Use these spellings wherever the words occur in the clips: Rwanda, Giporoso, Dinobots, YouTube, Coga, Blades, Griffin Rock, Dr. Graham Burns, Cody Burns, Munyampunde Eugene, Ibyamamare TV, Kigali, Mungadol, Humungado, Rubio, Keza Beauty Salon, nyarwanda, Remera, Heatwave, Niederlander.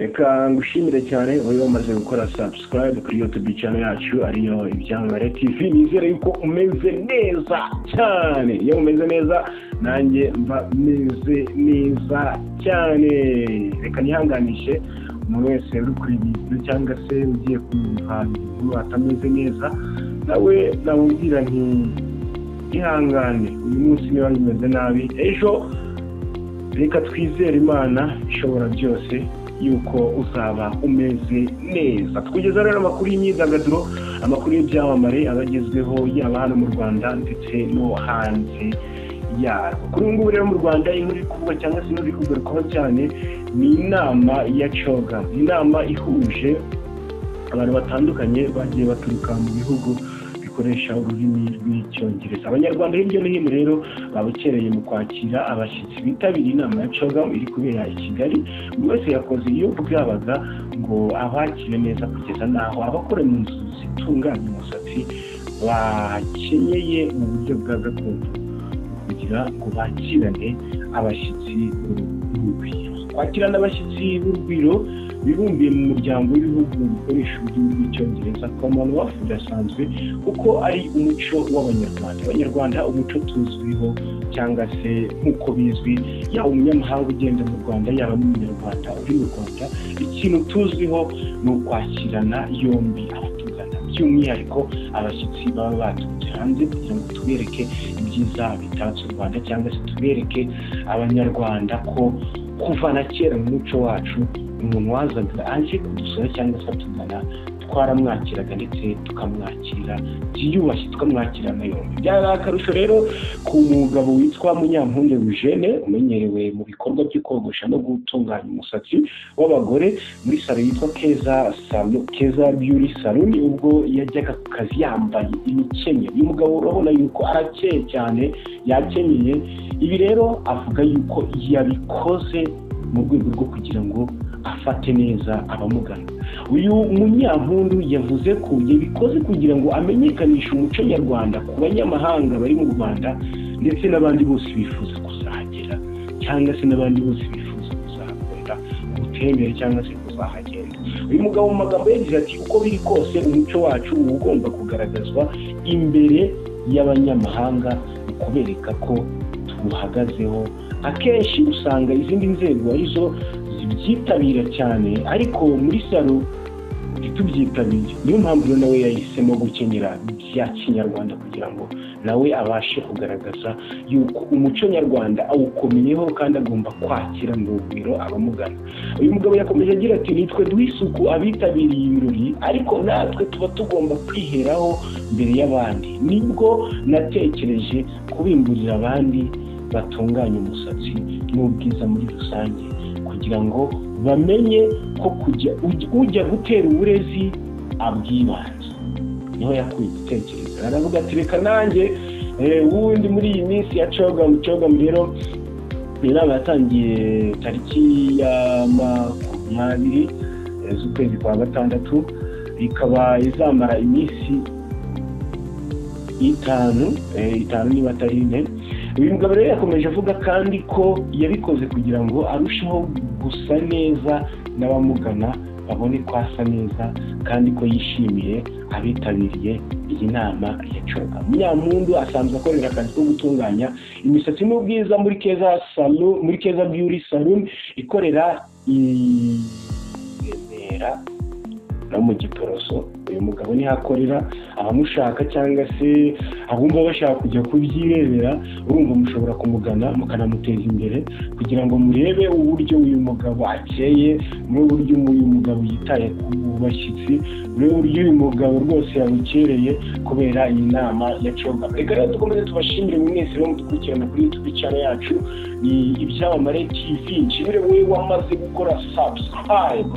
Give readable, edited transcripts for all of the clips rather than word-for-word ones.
Reka ngushimire cyane uyu wamaze gukora subscribe kuri YouTube channel yacu ariyo Ibyamamare TV. Nizere yuko umeze neza cyane. Iyo umeze neza nanjye mba meze neza cyane. Reka nihanganishe umuntu wese uri kuri video cyangwa se ugiye kumva atameze neza nawe nabugira nti ihangane uyu munsi niba umeze nabi ejo reka twizere Imana ishobora byose yuko usaba umeze neza. Tukugeza rero amakuru y'imyidagaduro, amakuru y'Ibyamamare abagezweho yaba hano mu Rwanda ndetse no hanze yarwo. Kuri ngubu rero mu Rwanda inkuru kuvuga cyangwa se n'uri kugarukaho cyane ni inama ya Coga, inama ihuje abantu batandukanye bagiye baturuka mu bihugu koresha ururimi rw'Icyongereza. Abanyarwanda hirya no hino rero babukereye mu kwakira abashyitsi bitabiriye inama ya Coga iri kubera i Kigali. Buri wese yakoze iyo bwabaga ngo abakire neza kugeza naho abakora mu nzu zitunganya umusatsi bakenyeye mu buryo bwa gakondo kugira ngo bakirane abashyitsi b'urugwiro. Kwakirana abashyitsi b'urugwiro bibumbiye mu muryango w'ibihugu bikoresha ururimi rw'Icyongereza Commonwealth bidasanzwe kuko ari umuco w'Abanyarwanda. Abanyarwanda umuco tuzwiho cyangwa se nk'uko bizwi yaba umunyamahanga ugenda mu Rwanda yaba n'umunyarwanda uri mu Rwanda, ikintu tuzwiho ni ukwakirana yombi abatugana by'umwihariko abashyitsi baba baturutse hanze kugira ngo tubereke ibyiza bitatse u Rwanda cyangwa se tubereke Abanyarwanda ko kuva na kera mu muco wacu umuntu wazaga aje kudusura cyangwa se atugana twaramwakiraga ndetse tukamwakira byiyubashye tukamwakirana yombi. Byari akarusho rero ku mugabo witwa Munyampunde Eugene umenyerewe mu bikorwa byo kogosha no gutunganya umusatsi w'abagore muri salon yitwa Keza Beauty Salon. Ubwo yajyaga ku kazi yambaye imikenyero, uyu mugabo urabona yuko arakeye cyane yakenyeye. Ibi rero avuga yuko yabikoze mu rwego rwo kugira ngo afate neza abamugana. Uyu Munyampundu yavuze ko yabikoze kugira ngo amenyekanishe umuco nyarwanda ku banyamahanga bari mu Rwanda ndetse n'abandi bose bifuza kuzahagera cyangwa se n'abandi bose bifuza kuzahakunda gutembera cyangwa se kuzahagenda. Uyu mugabo mu magambo yagize ati uko biri kose umuco wacu ugomba kugaragazwa imbere y'abanyamahanga kubereka ko tuhagazeho. Akenshi usanga izindi nzego arizo zibyitabira cyane ariko muri salo ntitubyitabire, niyo mpamvu nawe yahisemo gukenyera bya kinyarwanda kugira ngo nawe abashe kugaragaza yuko umuco nyarwanda awukomeyeho kandi agomba kwakira mu rugwiro abamugana. Uyu mugabo yakomeje agira ati nitwe duhisuku abitabiriye ibirori ariko natwe tuba tugomba kwiheraho mbere y'abandi, nibwo natekereje kubimburira abandi batunganya umusatsi n'ubwiza muri rusange kugira ngo bamenye ko ujya gutera uburezi abwibanze niho yakwiye gutekereza. Aravuga ati reka nanjye wundi muri iyi minsi ya Coga rero inama yatangiye tariki ya 20 z'ukwezi kwa gatandatu ikaba izamara iminsi 5 niba atari 4. Uyu mugabo rero yakomeje avuga kandi ko yabikoze kugira ngo arusheho gusa neza n'abamugana babone ko asa neza kandi ko yishimiye abitabiriye iyi nama ya Coga. Munyampundu asanzwe akorera akazi ko gutunganya imisatsi n'ubwiza muri Keza Beauty Salon ikorera Remera no mu Giporoso. Uyu mugabo ni hakorera abamushaka cyangwa se abumva bashaka kujya kubyirebera, urumva mushobora kumugana mukanamuteza imbere kugira ngo murebe uburyo uyu mugabo akeye, muri uburyo uyu mugabo yitaye ku bashyitsi, muri uburyo uyu mugabo rwose yabukereye kubera iyi nama ya Coga. Reka rero dukomeze tubashimire mwese rero mudukurikirana kuri YouTube channel yacu ni Ibyamamare TV. Nshimire wowe wamaze gukora subscribe,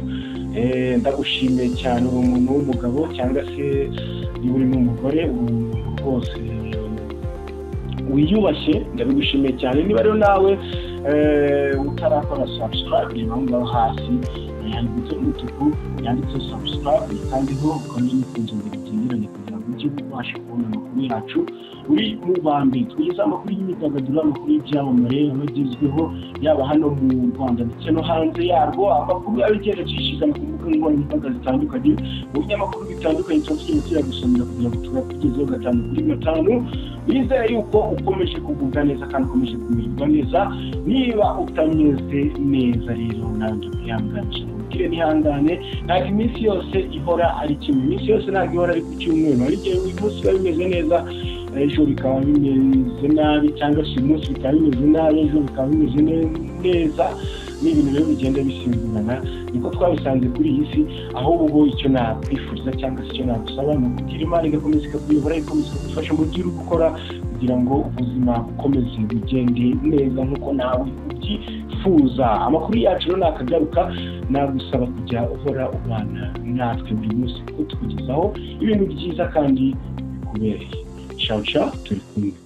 ndagushimiye cyane. Umuntu w'umugabo cyangwa se niba uri n'umugore rwose wiyubashye ndabigushimiye cyane. Niba rero nawe utarakora subscribe niba ngaho hasi yanditse umutuku yanditse subscribe kandi ho komenti kugira ngo cyo tubashe kubona amakuru yacu uri mu bambi twiza amakuru y'imitagaduro amakuru y'byamamare n'igizweho yaba hano mu Rwanda ndetse no hanze yarwo amakuru abigerekishije mu kuvuga n'imbaga zitandukanye mu binyamakuru bitandukanye cyo cy'imikira gusomera kugira ngo tubagezeho gatanu kuri gatanu bize yuko ukomeje kuvuga neza kandi ukomeje kumirwa neza niba utameze neza rero nandi byamganje kire nihangane nta iminsi yose ihora ari kimwe iminsi yose nta gihora ari ku cyumweru ariko umunsi bimeze neza ejo bikaba bimeze nabi cyangwa se umunsi bikaba bimeze nabi ejo bikaba bimeze neza n'ibintu byo bigenda bisimbirana niko twabisanze kuri iyi si aho ubwo icyo nakwifuza cyangwa se icyo nagusaba ni kugira imana igakomeza kuyobora igakomeza gufasha mu gihe uri gukora kugira ngo ubuzima bukomeze bigende neza nk'uko nawe ubyifuza amakuru yacu rero nakagaruka nagusaba kujya uhora ubana natwe buri munsi kutugezaho ibintu byiza kandi bikubereye ciao ciao turi kumwe